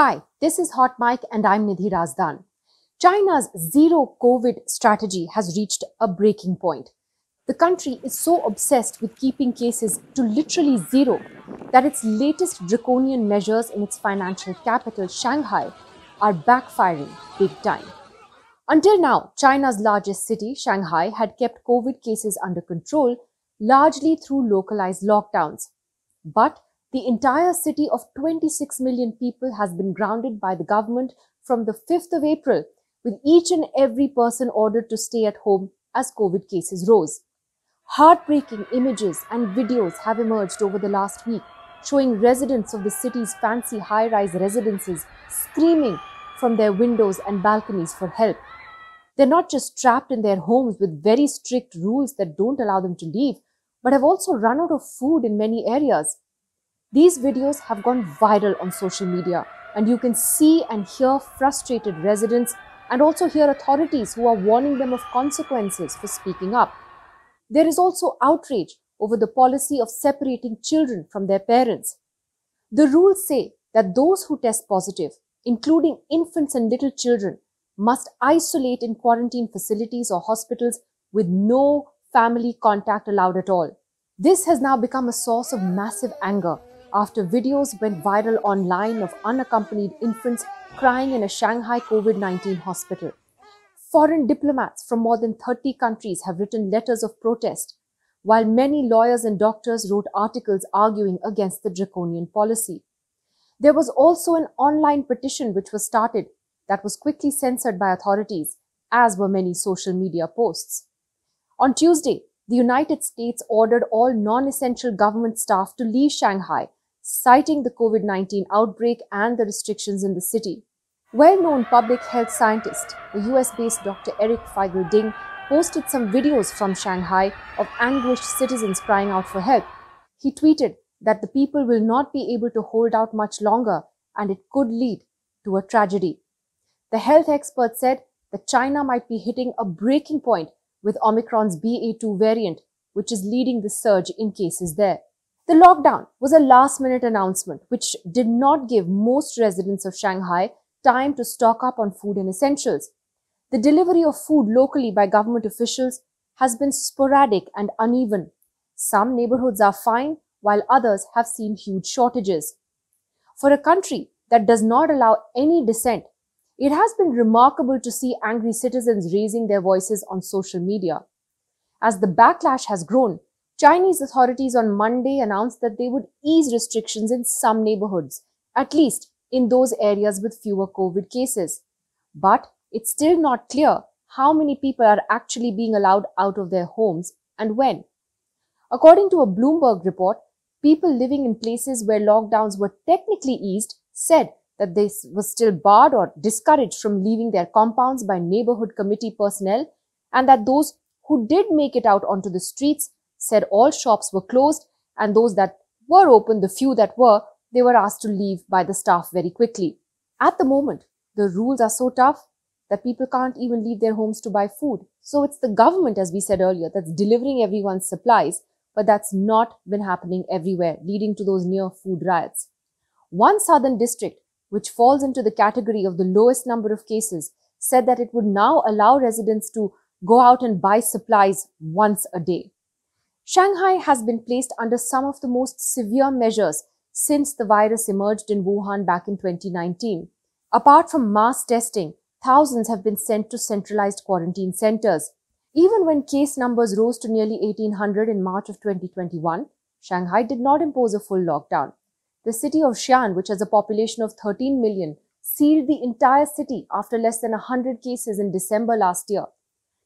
Hi, this is Hot Mike and I'm Nidhi Razdan. China's Zero-Covid strategy has reached a breaking point. The country is so obsessed with keeping cases to literally zero that its latest draconian measures in its financial capital, Shanghai, are backfiring big time. Until now, China's largest city, Shanghai, had kept COVID cases under control largely through localized lockdowns. But the entire city of 26 million people has been grounded by the government from the 5th of April, with each and every person ordered to stay at home as COVID cases rose. Heartbreaking images and videos have emerged over the last week, showing residents of the city's fancy high-rise residences screaming from their windows and balconies for help. They're not just trapped in their homes with very strict rules that don't allow them to leave, but have also run out of food in many areas. These videos have gone viral on social media, and you can see and hear frustrated residents and also hear authorities who are warning them of consequences for speaking up. There is also outrage over the policy of separating children from their parents. The rules say that those who test positive, including infants and little children, must isolate in quarantine facilities or hospitals with no family contact allowed at all. This has now become a source of massive anger after videos went viral online of unaccompanied infants crying in a Shanghai COVID-19 hospital. Foreign diplomats from more than 30 countries have written letters of protest, while many lawyers and doctors wrote articles arguing against the draconian policy. There was also an online petition which was started that was quickly censored by authorities, as were many social media posts. On Tuesday, the United States ordered all non-essential government staff to leave Shanghai, citing the COVID-19 outbreak and the restrictions in the city. Well-known public health scientist, the US-based Dr. Eric Feigl-Ding, posted some videos from Shanghai of anguished citizens crying out for help. He tweeted that the people will not be able to hold out much longer and it could lead to a tragedy. The health expert said that China might be hitting a breaking point with Omicron's BA2 variant, which is leading the surge in cases there. The lockdown was a last-minute announcement which did not give most residents of Shanghai time to stock up on food and essentials. The delivery of food locally by government officials has been sporadic and uneven. Some neighborhoods are fine, while others have seen huge shortages. For a country that does not allow any dissent, it has been remarkable to see angry citizens raising their voices on social media. As the backlash has grown, Chinese authorities on Monday announced that they would ease restrictions in some neighborhoods, at least in those areas with fewer COVID cases. But it's still not clear how many people are actually being allowed out of their homes and when. According to a Bloomberg report, people living in places where lockdowns were technically eased said that they were still barred or discouraged from leaving their compounds by neighborhood committee personnel, and that those who did make it out onto the streets said all shops were closed, and those that were open, the few that were, they were asked to leave by the staff very quickly. At the moment, the rules are so tough that people can't even leave their homes to buy food. So it's the government, as we said earlier, that's delivering everyone's supplies, but that's not been happening everywhere, leading to those near food riots. One southern district, which falls into the category of the lowest number of cases, said that it would now allow residents to go out and buy supplies once a day. Shanghai has been placed under some of the most severe measures since the virus emerged in Wuhan back in 2019. Apart from mass testing, thousands have been sent to centralized quarantine centers. Even when case numbers rose to nearly 1,800 in March of 2021, Shanghai did not impose a full lockdown. The city of Xi'an, which has a population of 13 million, sealed the entire city after less than 100 cases in December last year.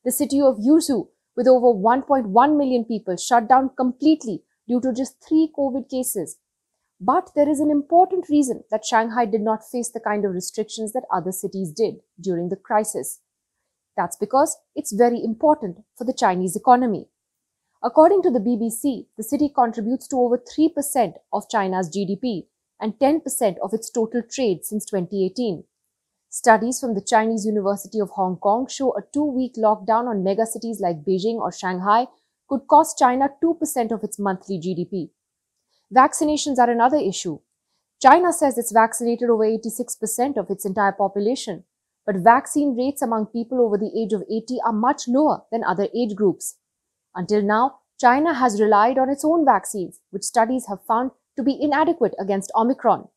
The city of Yuzhou, with over 1.1 million people, shut down completely due to just 3 COVID cases. But there is an important reason that Shanghai did not face the kind of restrictions that other cities did during the crisis. That's because it's very important for the Chinese economy. According to the BBC, the city contributes to over 3% of China's GDP and 10% of its total trade since 2018. Studies from the Chinese University of Hong Kong show a 2-week lockdown on megacities like Beijing or Shanghai could cost China 2% of its monthly GDP. Vaccinations are another issue. China says it's vaccinated over 86% of its entire population, but vaccine rates among people over the age of 80 are much lower than other age groups. Until now, China has relied on its own vaccines, which studies have found to be inadequate against Omicron.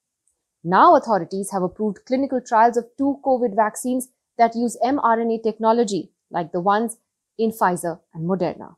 Now authorities have approved clinical trials of two COVID vaccines that use mRNA technology, like the ones in Pfizer and Moderna.